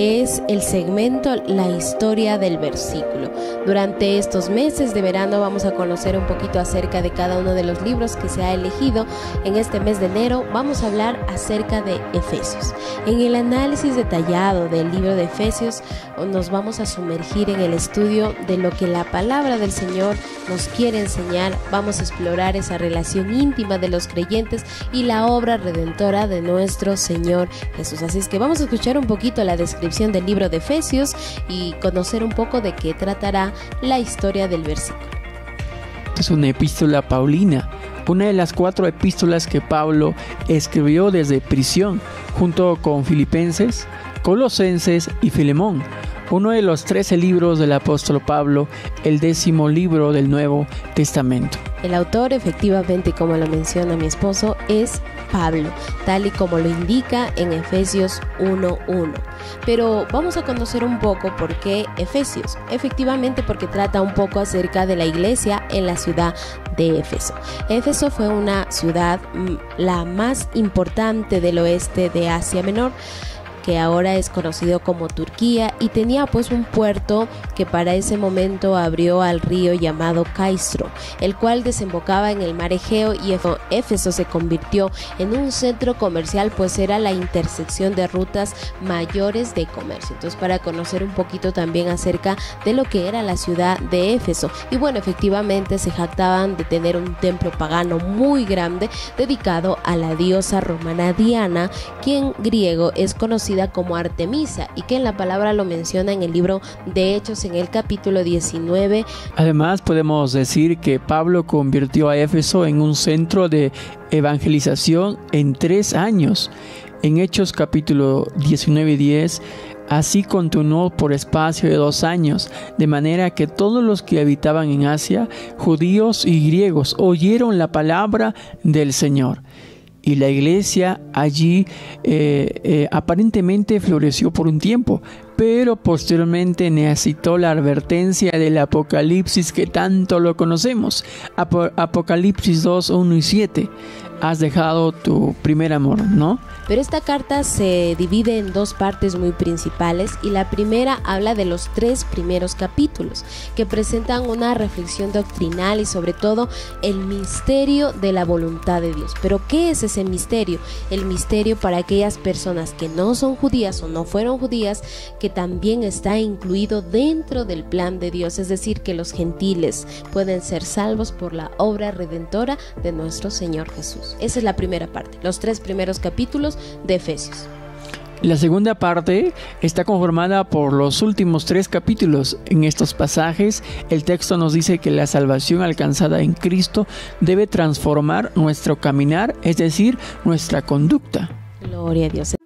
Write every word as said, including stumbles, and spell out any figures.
es el segmento La historia del versículo. Durante estos meses de verano vamos a conocer un poquito acerca de cada uno de los libros que se ha elegido. En este mes de enero vamos a hablar acerca de Efesios. En el análisis detallado del libro de Efesios nos vamos a sumergir en el estudio de lo que la palabra del Señor nos quiere enseñar. Vamos a explorar esa relación íntima de los creyentes y la obra redentora de nuestro Señor Jesús. Así es que vamos a escuchar un poquito la descripción del libro de Efesios y conocer un poco de qué tratará la historia del versículo. Es una epístola paulina, una de las cuatro epístolas que Pablo escribió desde prisión, junto con Filipenses, Colosenses y Filemón, uno de los trece libros del apóstol Pablo, el décimo libro del Nuevo Testamento. El autor, efectivamente, como lo menciona mi esposo, es Pablo, tal y como lo indica en Efesios uno uno. Pero vamos a conocer un poco por qué Efesios. Efectivamente, porque trata un poco acerca de la iglesia en la ciudad de Éfeso. Éfeso fue una ciudad la más importante del oeste de Asia Menor, que ahora es conocido como Turquía, y tenía pues un puerto que para ese momento abrió al río llamado Caistro, el cual desembocaba en el mar Egeo, y Éfeso se convirtió en un centro comercial, pues era la intersección de rutas mayores de comercio. Entonces, para conocer un poquito también acerca de lo que era la ciudad de Éfeso, y bueno, efectivamente se jactaban de tener un templo pagano muy grande dedicado a la diosa romana Diana, quien en griego es conocida como Artemisa, y que en la palabra lo menciona en el libro de Hechos en el capítulo diecinueve. Además, podemos decir que Pablo convirtió a Éfeso en un centro de evangelización en tres años. En Hechos capítulo diecinueve y diez, así continuó por espacio de dos años, de manera que todos los que habitaban en Asia, judíos y griegos, oyeron la palabra del Señor. Y la iglesia allí eh, eh, aparentemente floreció por un tiempo, pero posteriormente necesitó la advertencia del Apocalipsis que tanto lo conocemos. Ap Apocalipsis dos, uno y siete. Has dejado tu primer amor, ¿no? Pero esta carta se divide en dos partes muy principales, y la primera habla de los tres primeros capítulos, que presentan una reflexión doctrinal y sobre todo el misterio de la voluntad de Dios. ¿Pero qué es ese misterio? El misterio, para aquellas personas que no son judías o no fueron judías, que también está incluido dentro del plan de Dios, es decir, que los gentiles pueden ser salvos por la obra redentora de nuestro Señor Jesús. Esa es la primera parte, los tres primeros capítulos de Efesios. La segunda parte está conformada por los últimos tres capítulos. En estos pasajes, el texto nos dice que la salvación alcanzada en Cristo debe transformar nuestro caminar, es decir, nuestra conducta. Gloria a Dios.